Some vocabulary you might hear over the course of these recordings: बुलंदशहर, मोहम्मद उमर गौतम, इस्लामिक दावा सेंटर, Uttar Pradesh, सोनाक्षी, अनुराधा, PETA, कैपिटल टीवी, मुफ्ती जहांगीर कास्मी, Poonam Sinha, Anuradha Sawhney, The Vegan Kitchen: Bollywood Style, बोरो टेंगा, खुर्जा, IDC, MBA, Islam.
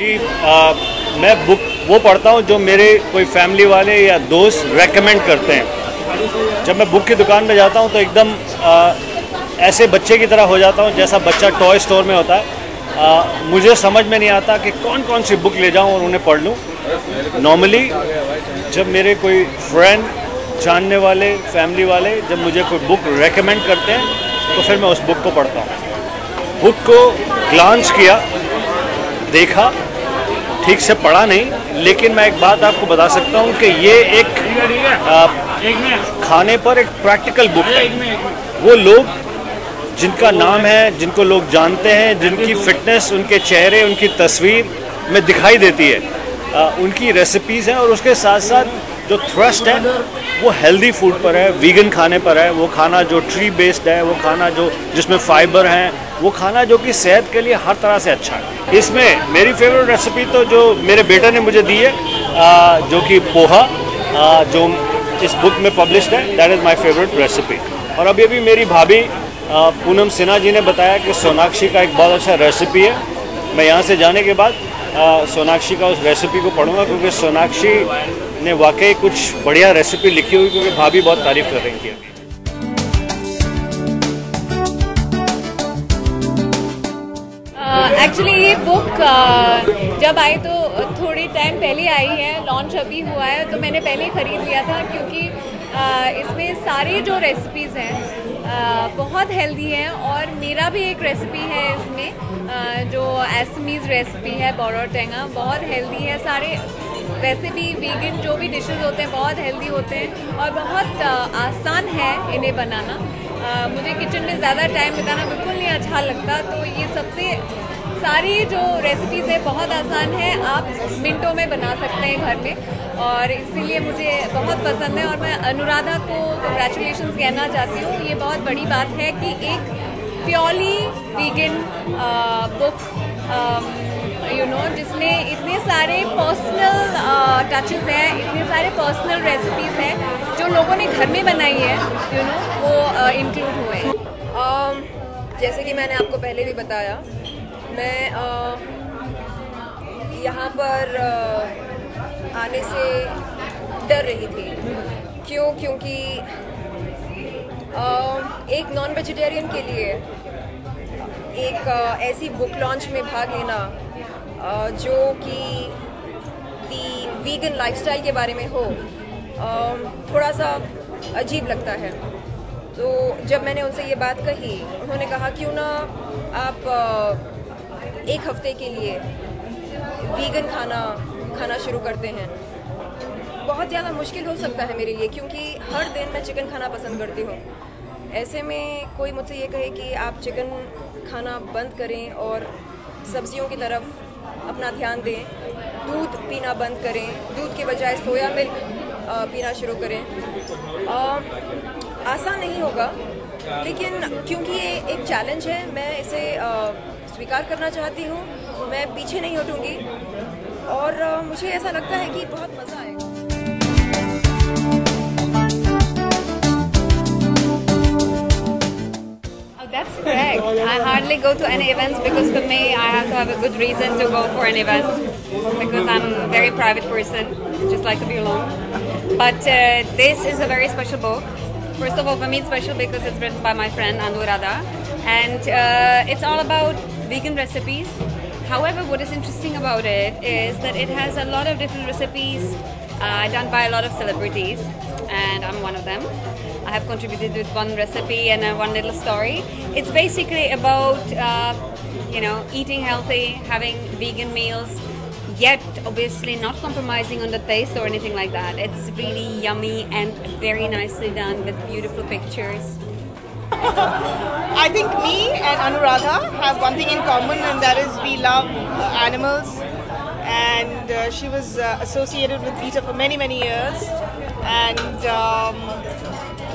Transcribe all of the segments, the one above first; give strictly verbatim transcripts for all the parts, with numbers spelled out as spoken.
जी आ, मैं बुक वो पढ़ता हूँ जो मेरे कोई फैमिली वाले या दोस्त रेकमेंड करते हैं। जब मैं बुक की दुकान में जाता हूँ तो एकदम आ, ऐसे बच्चे की तरह हो जाता हूँ जैसा बच्चा टॉय स्टोर में होता है। आ, मुझे समझ में नहीं आता कि कौन कौन सी बुक ले जाऊँ और उन्हें पढ़ लूँ। नॉर्मली जब मेरे कोई फ्रेंड, जानने वाले, फैमिली वाले जब मुझे कोई बुक रेकमेंड करते हैं तो फिर मैं उस बुक को पढ़ता हूँ। बुक को ग्लांस किया, देखा, ठीक से पढ़ा नहीं, लेकिन मैं एक बात आपको बता सकता हूँ कि ये एक आ, खाने पर एक प्रैक्टिकल बुक है। वो लोग जिनका नाम है, जिनको लोग जानते हैं, जिनकी फिटनेस, उनके चेहरे, उनकी तस्वीर में दिखाई देती है, आ, उनकी रेसिपीज़ हैं और उसके साथ साथ जो थ्रस्ट है वो हेल्दी फूड पर है, वीगन खाने पर है, वो खाना जो ट्री बेस्ड है, वो खाना जो जिसमें फाइबर हैं, वो खाना जो कि सेहत के लिए हर तरह से अच्छा है। इसमें मेरी फेवरेट रेसिपी तो जो मेरे बेटे ने मुझे दी है आ, जो कि पोहा, आ, जो इस बुक में पब्लिश्ड है, that is my favourite recipe. और अभी अभी मेरी भाभी पूनम सिन्हा जी ने बताया कि सोनाक्षी का एक बहुत अच्छा रेसिपी है। मैं यहाँ से जाने के बाद आ, सोनाक्षी का उस रेसिपी को पढ़ूँगा क्योंकि सोनाक्षी ने वाकई कुछ बढ़िया रेसिपी लिखी हुई, क्योंकि भाभी बहुत तारीफ़ कर रही थी अभी। एक्चुअली ये बुक जब आई तो थोड़ी टाइम पहले आई है, लॉन्च अभी हुआ है तो मैंने पहले ही ख़रीद लिया था क्योंकि इसमें सारी जो रेसिपीज़ हैं बहुत हेल्दी हैं। और मेरा भी एक रेसिपी है इसमें जो एसमीज़ रेसिपी है, बोरो टेंगा, बहुत हेल्दी है। सारे वैसे भी वीगन जो भी डिशेज़ होते हैं बहुत हेल्दी होते हैं और बहुत आसान है इन्हें बनाना। आ, मुझे किचन में ज़्यादा टाइम बिताना बिल्कुल नहीं अच्छा लगता, तो ये सबसे सारी जो रेसिपीज़ है बहुत आसान है, आप मिनटों में बना सकते हैं घर में, और इसीलिए मुझे बहुत पसंद है। और मैं अनुराधा को कंग्रेचुलेशंस कहना चाहती हूँ। ये बहुत बड़ी बात है कि एक purely vegan book you know जिसमें इतने सारे पर्सनल टचेस हैं, इतने सारे पर्सनल रेसिपीज़ हैं जो लोगों ने घर में बनाई है, यू नो वो इंक्लूड हुए हैं। uh, जैसे कि मैंने आपको पहले भी बताया, मैं uh, यहाँ पर uh, आने से डर रही थी। क्यों? क्योंकि uh, एक नॉन वेजिटेरियन के लिए एक uh, ऐसी बुक लॉन्च में भाग लेना uh, जो कि दी वीगन लाइफस्टाइल के बारे में हो, uh, थोड़ा सा अजीब लगता है। तो जब मैंने उनसे ये बात कही, उन्होंने कहा क्यों ना आप uh, एक हफ्ते के लिए वीगन खाना खाना शुरू करते हैं। बहुत ज़्यादा मुश्किल हो सकता है मेरे लिए क्योंकि हर दिन मैं चिकन खाना पसंद करती हूँ। ऐसे में कोई मुझसे ये कहे कि आप चिकन खाना बंद करें और सब्जियों की तरफ अपना ध्यान दें, दूध पीना बंद करें, दूध के बजाय सोया मिल्क पीना शुरू करें, आ, आसान नहीं होगा, लेकिन क्योंकि ये एक चैलेंज है मैं इसे आ, स्वीकार करना चाहती हूँ। मैं पीछे नहीं हटूँगी और आ, मुझे ऐसा लगता है कि बहुत मज़ा आएगा। That's correct. I hardly go to any events because for me I have to have a good reason to go for an event, because I'm a very private person, just like to be alone. But uh, this is a very special book. First of all, for me it's special because it's written by my friend Anuradha, and uh, it's all about vegan recipes. However, what is interesting about it is that it has a lot of different recipes uh, done by a lot of celebrities, and I'm one of them. I have contributed with one recipe and one little story. It's basically about uh, you know eating healthy, having vegan meals, yet obviously not compromising on the taste or anything like that. It's really yummy and very nicely done with beautiful pictures. I think me and Anuradha have one thing in common, and that is we love animals. And uh, she was uh, associated with PETA for many many years. And um,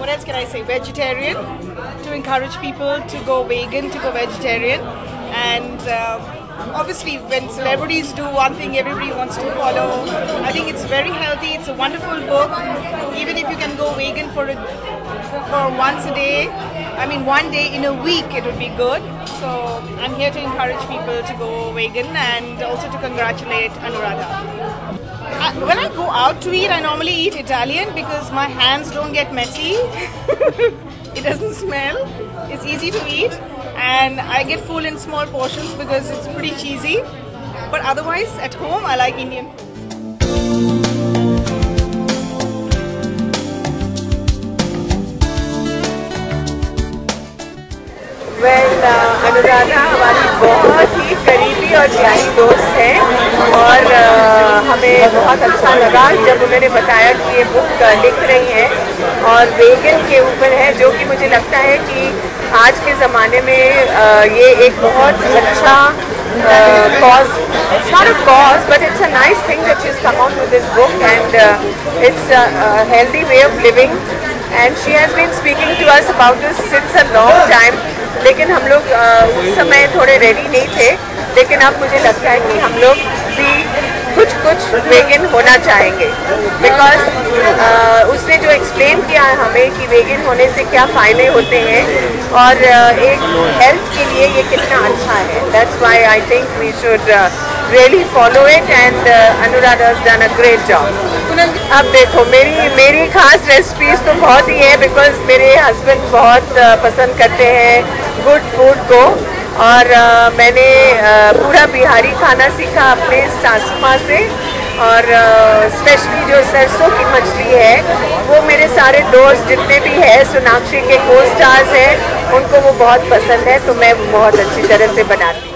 what else can I say? Vegetarian, to encourage people to go vegan, to go vegetarian. And um, obviously when celebrities do one thing, everybody wants to follow. I think it's very healthy. It's a wonderful book. Even if you can go vegan for a, for once a day, I mean, one day in a week it would be good. So I'm here to encourage people to go vegan and also to congratulate Anuradha. I, when I go out to eat, I normally eat Italian because my hands don't get messy. It doesn't smell. It's easy to eat, and I get full in small portions because it's pretty cheesy. But otherwise, at home, I like Indian food. Well, uh, Anuradha हमारी बहुत ही करीबी और प्यारी दोस्त है, और uh, हमें बहुत अच्छा लगा जब उन्होंने बताया कि ये बुक लिख रही हैं और वेगन के ऊपर है, जो कि मुझे लगता है कि आज के ज़माने में uh, ये एक बहुत अच्छा cause. It's not a cause, but it's a nice thing that she's come out with this book, and uh, it's a, a healthy way of living. And she has been speaking to us about this since a long time. लेकिन हम लोग उस समय थोड़े ready नहीं थे, लेकिन अब मुझे लगता है कि हम लोग भी कुछ कुछ वेगन होना चाहेंगे, बिकॉज uh, उसने जो एक्सप्लेन किया है हमें कि वेगन होने से क्या फ़ायदे होते हैं और uh, एक हेल्थ के लिए ये कितना अच्छा है. That's why I think we should really follow it, and अनुराधा has done a great job. अब देखो, मेरी मेरी खास रेसिपीज़ तो बहुत ही है बिकॉज मेरे हस्बैंड बहुत uh, पसंद करते हैं गुड फूड को, और आ, मैंने आ, पूरा बिहारी खाना सीखा अपने सासू माँ से, और स्पेशली जो सरसों की मछली है वो मेरे सारे दोस्त जितने भी हैं सोनाक्षी के को स्टार्स हैं उनको वो बहुत पसंद है, तो मैं बहुत अच्छी तरह से बनाती हूँ.